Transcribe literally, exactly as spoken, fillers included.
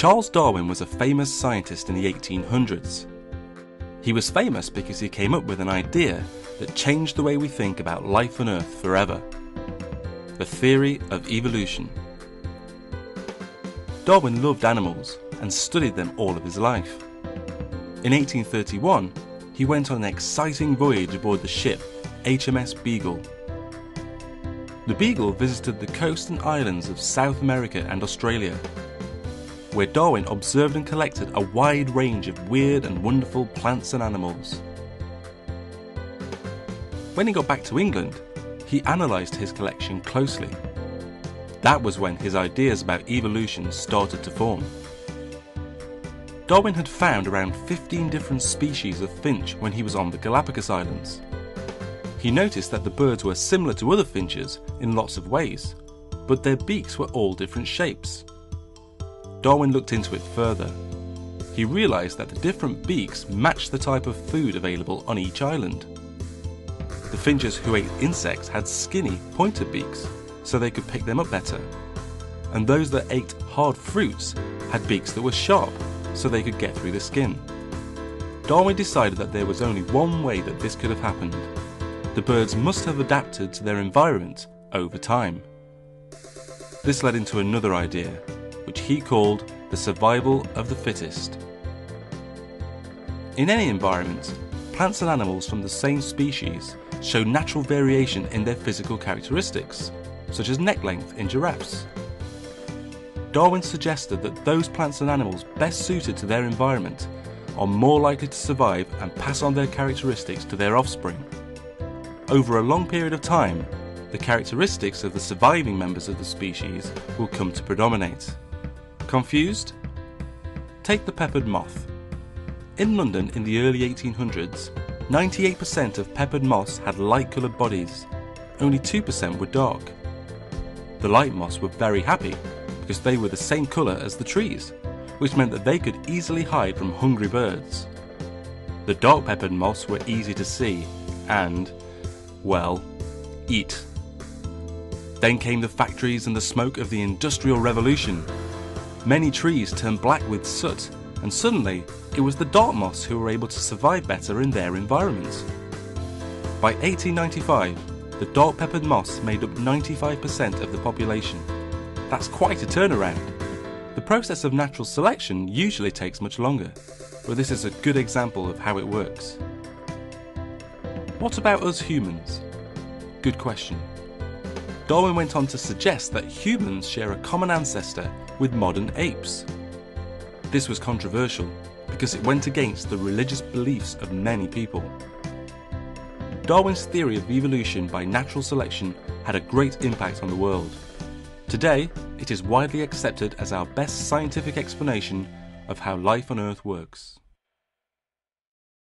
Charles Darwin was a famous scientist in the eighteen hundreds. He was famous because he came up with an idea that changed the way we think about life on Earth forever: the theory of evolution. Darwin loved animals and studied them all of his life. In eighteen thirty-one, he went on an exciting voyage aboard the ship H M S Beagle. The Beagle visited the coast and islands of South America and Australia, where Darwin observed and collected a wide range of weird and wonderful plants and animals. When he got back to England, he analysed his collection closely. That was when his ideas about evolution started to form. Darwin had found around fifteen different species of finch when he was on the Galapagos Islands. He noticed that the birds were similar to other finches in lots of ways, but their beaks were all different shapes. Darwin looked into it further. He realised that the different beaks matched the type of food available on each island. The finches who ate insects had skinny, pointed beaks, so they could pick them up better. And those that ate hard fruits had beaks that were sharp, so they could get through the skin. Darwin decided that there was only one way that this could have happened. The birds must have adapted to their environment over time. This led into another idea, which he called the survival of the fittest. In any environment, plants and animals from the same species show natural variation in their physical characteristics, such as neck length in giraffes. Darwin suggested that those plants and animals best suited to their environment are more likely to survive and pass on their characteristics to their offspring. Over a long period of time, the characteristics of the surviving members of the species will come to predominate. Confused? Take the peppered moth. In London in the early eighteen hundreds, ninety-eight percent of peppered moths had light-coloured bodies. Only two percent were dark. The light moths were very happy because they were the same colour as the trees, which meant that they could easily hide from hungry birds. The dark peppered moths were easy to see and, well, eat. Then came the factories and the smoke of the Industrial Revolution. Many trees turned black with soot, and suddenly it was the dark moths who were able to survive better in their environments. By eighteen ninety-five, the dark peppered moths made up ninety-five percent of the population. That's quite a turnaround. The process of natural selection usually takes much longer, but this is a good example of how it works. What about us humans? Good question. Darwin went on to suggest that humans share a common ancestor with modern apes. This was controversial because it went against the religious beliefs of many people. Darwin's theory of evolution by natural selection had a great impact on the world. Today, it is widely accepted as our best scientific explanation of how life on Earth works.